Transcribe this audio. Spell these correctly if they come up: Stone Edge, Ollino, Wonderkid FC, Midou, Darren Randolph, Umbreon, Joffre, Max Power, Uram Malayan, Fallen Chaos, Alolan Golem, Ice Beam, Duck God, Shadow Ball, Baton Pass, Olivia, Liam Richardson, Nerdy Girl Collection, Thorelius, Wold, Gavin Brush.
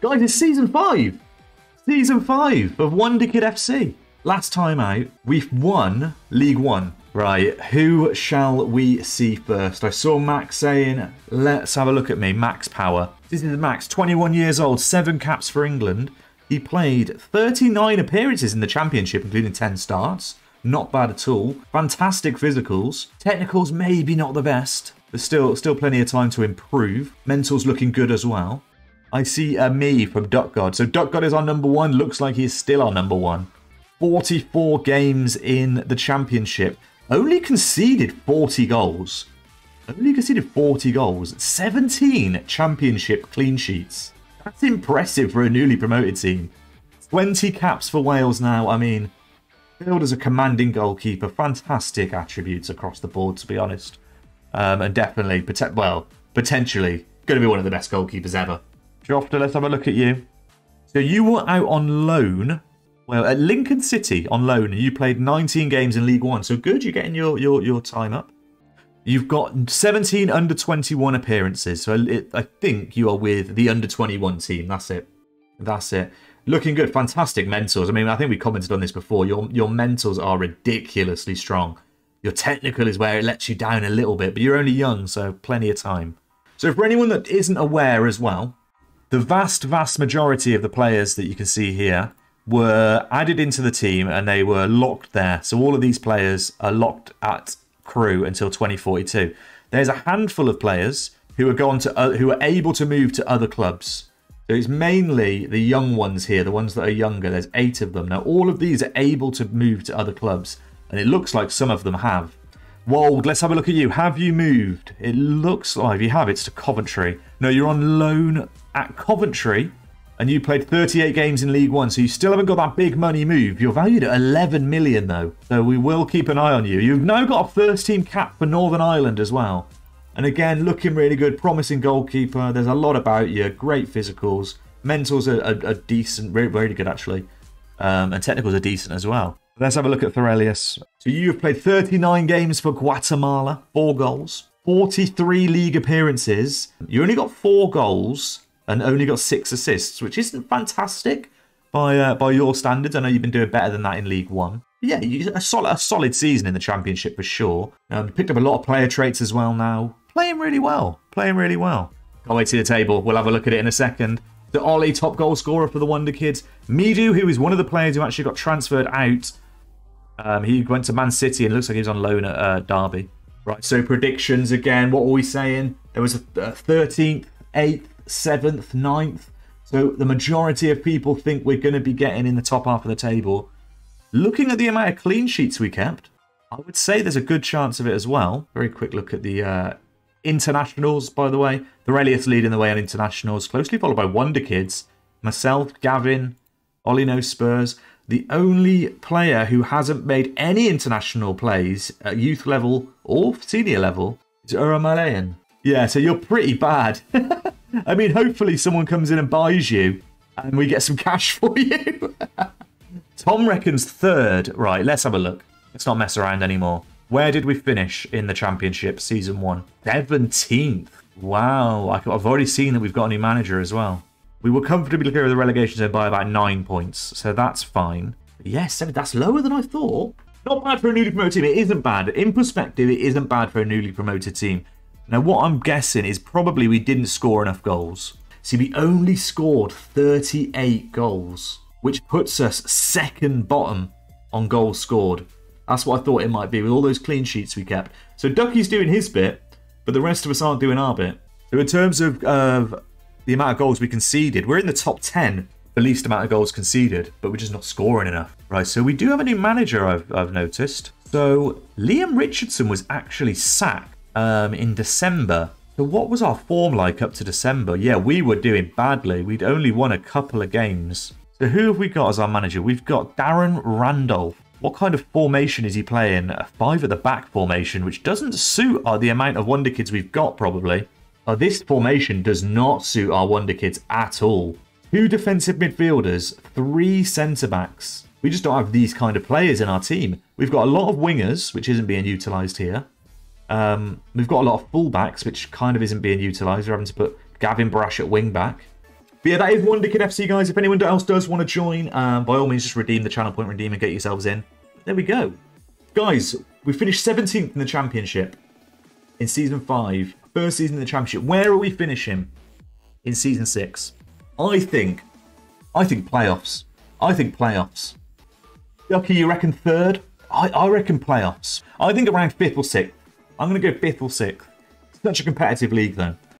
Guys, it's Season 5! Season 5 of Wonderkid FC. Last time out, we've won League 1. Right, who shall we see first? I saw Max saying, let's have a look at me, Max Power. This is Max, 21 years old, 7 caps for England. He played 39 appearances in the Championship, including 10 starts. Not bad at all. Fantastic physicals. Technicals, maybe not the best, but still plenty of time to improve. Mental's looking good as well. I see a me from Duck God. So Duck God is our number one. Looks like he is still our number one. 44 games in the Championship. Only conceded 40 goals. 17 Championship clean sheets. That's impressive for a newly promoted team. 20 caps for Wales now. I mean, billed as a commanding goalkeeper. Fantastic attributes across the board, to be honest. And definitely, potentially, going to be one of the best goalkeepers ever. Joffre, let's have a look at you. So you were out on loan. Well, at Lincoln City on loan, and you played 19 games in League 1. So good, you're getting your time up. You've got 17 under-21 appearances. So I think you are with the under-21 team. That's it. Looking good. Fantastic mentals. I mean, I think we commented on this before. Your mentals are ridiculously strong. Your technical is where it lets you down a little bit, but you're only young, so plenty of time. So for anyone that isn't aware as well, the vast majority of the players that you can see here were added into the team and they were locked there. So all of these players are locked at crew until 2042. There's a handful of players who are gone to who are able to move to other clubs. So it's mainly the young ones here, the ones that are younger. There's 8 of them. Now all of these are able to move to other clubs, and it looks like some of them have. Wold, let's have a look at you. Have you moved? It looks like you have. It's to Coventry. No, you're on loan at Coventry. And you played 38 games in League 1, so you still haven't got that big money move. You're valued at 11 million, though, so we will keep an eye on you. You've now got a first-team cap for Northern Ireland as well. And again, looking really good, promising goalkeeper. There's a lot about you, great physicals. Mentals are decent, really good, actually. And technicals are decent as well. Let's have a look at Thorelius. So you've played 39 games for Guatemala, 4 goals, 43 league appearances. You only got 4 goals. And only got 6 assists, which isn't fantastic by your standards. I know you've been doing better than that in League 1. But yeah, a solid season in the Championship for sure. Picked up a lot of player traits as well now. Playing really well. Can't wait to see the table. We'll have a look at it in a second. The Ollie, top goal scorer for the Wonder Kids. Midou, who is one of the players who actually got transferred out. He went to Man City and looks like he's on loan at Derby. Right, so predictions again. What were we saying? There was a 13th, 8th. 7th, 9th. So the majority of people think we're going to be getting in the top half of the table. Looking at the amount of clean sheets we kept, I would say there's a good chance of it as well. Very quick look at the internationals, by the way. Thorelius leading the way on internationals, closely followed by Wonder Kids, myself, Gavin, Ollino, Spurs. The only player who hasn't made any international plays at youth level or senior level is Uram Malayan. Yeah, so you're pretty bad. I mean, hopefully someone comes in and buys you and we get some cash for you. Tom reckons 3rd. Right, let's have a look. Let's not mess around anymore. Where did we finish in the Championship Season 1? 17th. Wow, I've already seen that we've got a new manager as well. We were comfortably clear of the relegation zone by about 9 points, so that's fine. But yes, that's lower than I thought. Not bad for a newly promoted team. It isn't bad. In perspective, it isn't bad for a newly promoted team. Now, what I'm guessing is probably we didn't score enough goals. See, we only scored 38 goals, which puts us 2nd bottom on goals scored. That's what I thought it might be with all those clean sheets we kept. So Ducky's doing his bit, but the rest of us aren't doing our bit. So in terms of the amount of goals we conceded, we're in the top 10 for least amount of goals conceded, but we're just not scoring enough. Right, so we do have a new manager, I've noticed. So Liam Richardson was actually sacked. In December. So what was our form like up to December? Yeah, we were doing badly. We'd only won a couple of games. So who have we got as our manager? We've got Darren Randolph. What kind of formation is he playing? A 5 at the back formation, which doesn't suit the amount of Wonder Kids we've got, probably. This formation does not suit our Wonder Kids at all. 2 defensive midfielders, 3 centre-backs. We just don't have these kind of players in our team. We've got a lot of wingers, which isn't being utilised here. We've got a lot of fullbacks, which kind of isn't being utilised. We're having to put Gavin Brush at wing back. But yeah, that is Wonderkid FC, guys. If anyone else does want to join, by all means, just redeem the channel point, redeem and get yourselves in. There we go. Guys, we finished 17th in the championship in Season 5. First season in the championship. Where are we finishing in Season 6? I think playoffs. I think playoffs. Ducky, you reckon third? I reckon playoffs. I think around 5th or 6th. I'm going to go 5th or 6th. Such a competitive league, though.